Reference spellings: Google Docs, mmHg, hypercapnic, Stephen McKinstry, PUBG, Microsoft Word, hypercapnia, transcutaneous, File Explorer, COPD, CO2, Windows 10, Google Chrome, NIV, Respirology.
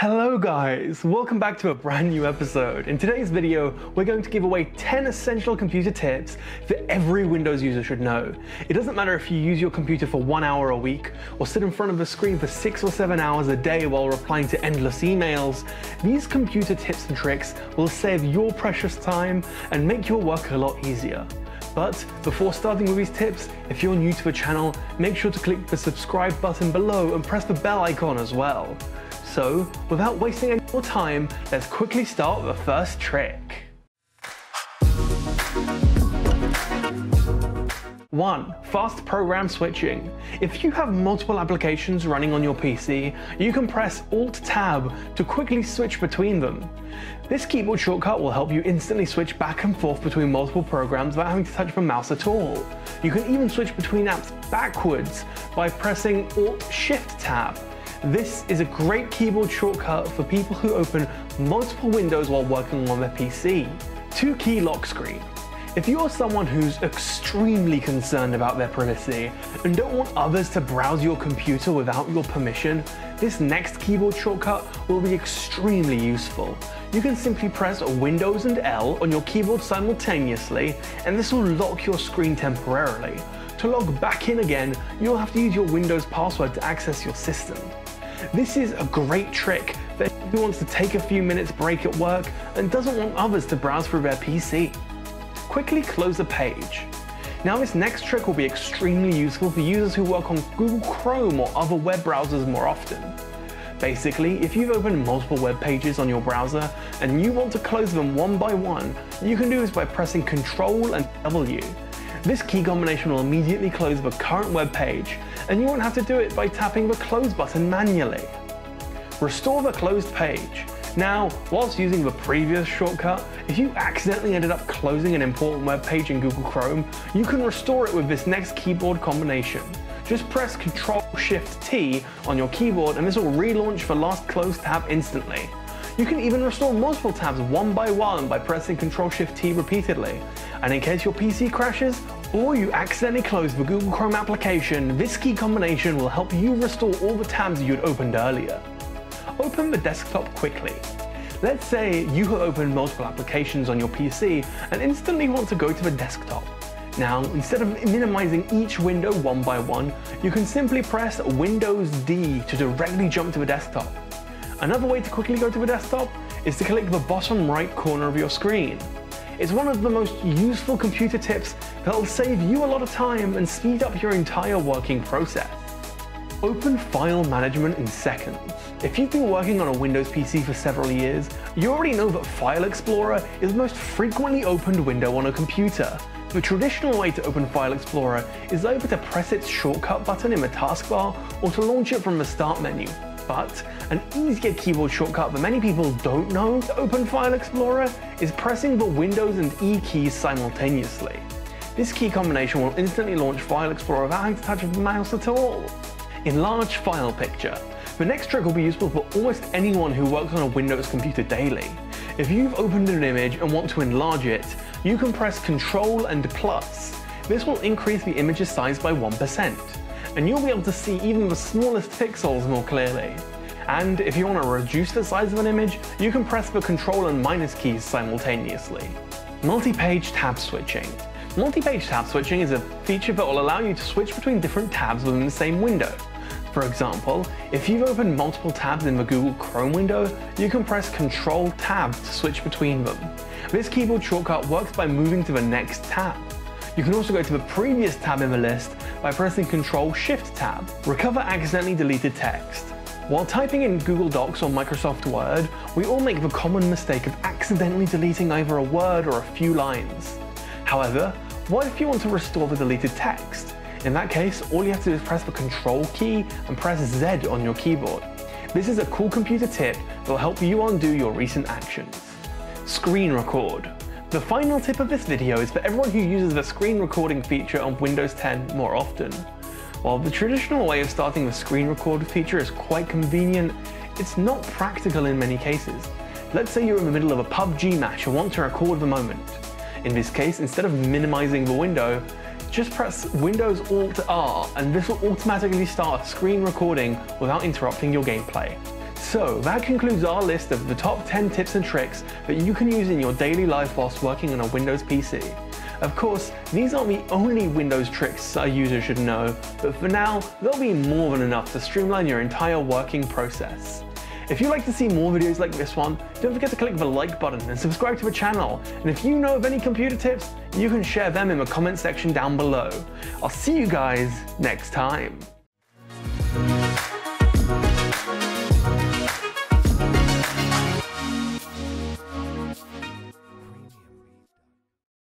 Hello guys, welcome back to a brand new episode. In today's video, we're going to give away 10 essential computer tips that every Windows user should know. It doesn't matter if you use your computer for 1 hour a week or sit in front of a screen for 6 or 7 hours a day while replying to endless emails. These computer tips and tricks will save your precious time and make your work a lot easier. But before starting with these tips, if you're new to the channel, make sure to click the subscribe button below and press the bell icon as well. So, without wasting any more time, let's quickly start with the first trick. 1. Fast program switching. If you have multiple applications running on your PC, you can press Alt-Tab to quickly switch between them. This keyboard shortcut will help you instantly switch back and forth between multiple programs without having to touch the mouse at all. You can even switch between apps backwards by pressing Alt-Shift-Tab. This is a great keyboard shortcut for people who open multiple windows while working on their PC. 2. Key lock screen. If you're someone who's extremely concerned about their privacy and don't want others to browse your computer without your permission, this next keyboard shortcut will be extremely useful. You can simply press Windows and L on your keyboard simultaneously, and this will lock your screen temporarily. To log back in again, you'll have to use your Windows password to access your system. This is a great trick for anyone who wants to take a few minutes break at work and doesn't want others to browse through their PC. Quickly close a page. Now this next trick will be extremely useful for users who work on Google Chrome or other web browsers more often. Basically, if you've opened multiple web pages on your browser and you want to close them one by one, you can do this by pressing Ctrl and W. This key combination will immediately close the current web page, and you won't have to do it by tapping the close button manually. Restore the closed page. Now, whilst using the previous shortcut, if you accidentally ended up closing an important web page in Google Chrome, you can restore it with this next keyboard combination. Just press Ctrl-Shift-T on your keyboard and this will relaunch the last closed tab instantly. You can even restore multiple tabs one by one by pressing Ctrl-Shift-T repeatedly. And in case your PC crashes or you accidentally close the Google Chrome application, this key combination will help you restore all the tabs you'd opened earlier. Open the desktop quickly. Let's say you have opened multiple applications on your PC and instantly want to go to the desktop. Now, instead of minimizing each window one by one, you can simply press Windows D to directly jump to the desktop. Another way to quickly go to the desktop is to click the bottom right corner of your screen. It's one of the most useful computer tips that'll save you a lot of time and speed up your entire working process. Open file management in seconds. If you've been working on a Windows PC for several years, you already know that File Explorer is the most frequently opened window on a computer. The traditional way to open File Explorer is either to press its shortcut button in the taskbar or to launch it from the start menu. But an easier keyboard shortcut that many people don't know to open File Explorer is pressing the Windows and E keys simultaneously. This key combination will instantly launch File Explorer without having to touch the mouse at all. Enlarge file picture. The next trick will be useful for almost anyone who works on a Windows computer daily. If you've opened an image and want to enlarge it, you can press Ctrl and plus. This will increase the image's size by 1%. And you'll be able to see even the smallest pixels more clearly. And if you want to reduce the size of an image, you can press the Ctrl and minus keys simultaneously. Multi-page tab switching. Multi-page tab switching is a feature that will allow you to switch between different tabs within the same window. For example, if you've opened multiple tabs in the Google Chrome window, you can press Ctrl-Tab to switch between them. This keyboard shortcut works by moving to the next tab. You can also go to the previous tab in the list by pressing Ctrl-Shift-Tab. Recover accidentally deleted text. While typing in Google Docs or Microsoft Word, we all make the common mistake of accidentally deleting either a word or a few lines. However, what if you want to restore the deleted text? In that case, all you have to do is press the Control key and press Z on your keyboard. This is a cool computer tip that will help you undo your recent actions. Screen record. The final tip of this video is for everyone who uses the screen recording feature on Windows 10 more often. While the traditional way of starting the screen record feature is quite convenient, it's not practical in many cases. Let's say you're in the middle of a PUBG match and want to record the moment. In this case, instead of minimizing the window, just press Windows Alt R and this will automatically start a screen recording without interrupting your gameplay. So that concludes our list of the top 10 tips and tricks that you can use in your daily life whilst working on a Windows PC. Of course, these aren't the only Windows tricks a user should know, but for now, they'll be more than enough to streamline your entire working process. If you'd like to see more videos like this one, don't forget to click the like button and subscribe to the channel. And if you know of any computer tips, you can share them in the comment section down below. I'll see you guys next time.